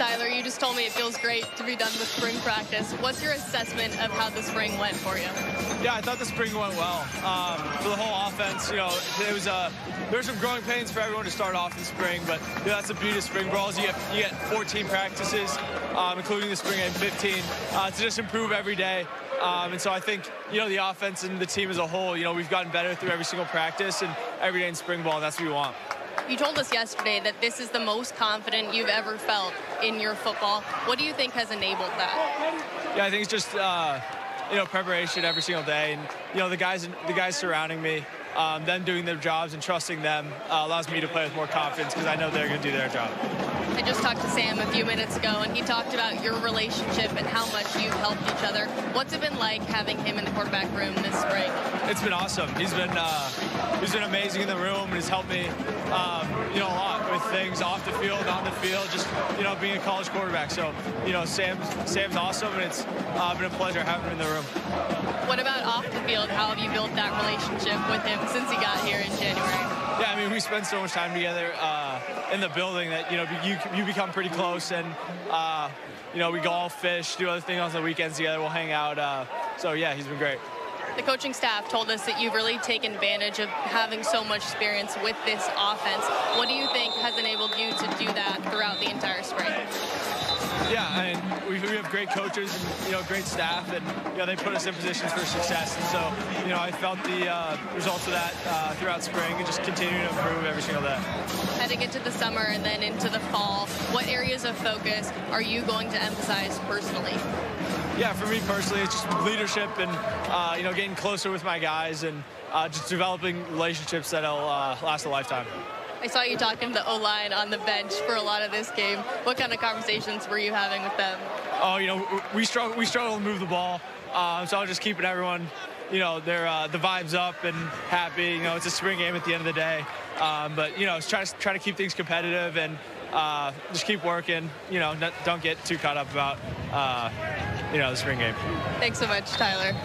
Tyler, you just told me it feels great to be done with spring practice. What's your assessment of how the spring went for you? Yeah, I thought the spring went well for the whole offense. You know, it was there's some growing pains for everyone to start off in spring, but you know, that's the beauty of spring brawls. You get 14 practices, including the spring game 15, to just improve every day. And so I think, you know, the offense and the team as a whole, you know, we've gotten better through every single practice and every day in spring ball. That's what we want. You told us yesterday that this is the most confident you've ever felt in your football. What do you think has enabled that? Yeah, I think it's just, you know, preparation every single day. And, you know, the guys surrounding me, them doing their jobs and trusting them allows me to play with more confidence because I know they're going to do their job. I just talked to Sam a few minutes ago, and he talked about your relationship and how much you've helped each other. What's it been like having him in the quarterback room this spring? It's been awesome. He's been amazing in the room, and he's helped me, you know, a lot with things off the field, on the field, just, you know, being a college quarterback. So, you know, Sam's awesome, and it's been a pleasure having him in the room. What about off the field? How have you built that relationship with him since he got here in January? Yeah, I mean, we spend so much time together in the building that, you know, you become pretty close, and, you know, we golf, fish, do other things on the weekends together. We'll hang out. So, yeah, he's been great. The coaching staff told us that you've really taken advantage of having so much experience with this offense. What do you think has enabled you to do that throughout the entire spring? Yeah, I mean, we have great coaches and, you know, great staff, and, you know, they put us in positions for success. And so, you know, I felt the results of that throughout spring and just continuing to improve every single day. Heading into the summer and then into the fall, what areas of focus are you going to emphasize personally? Yeah, for me personally, it's just leadership and, you know, getting closer with my guys and just developing relationships that'll last a lifetime. I saw you talking to the O-line on the bench for a lot of this game. What kind of conversations were you having with them? Oh, you know, we struggle to move the ball, so I was just keeping everyone, you know, the vibes up and happy. You know, it's a spring game at the end of the day, but, you know, try to keep things competitive and just keep working. You know, don't get too caught up about, you know, the spring game. Thanks so much, Tyler.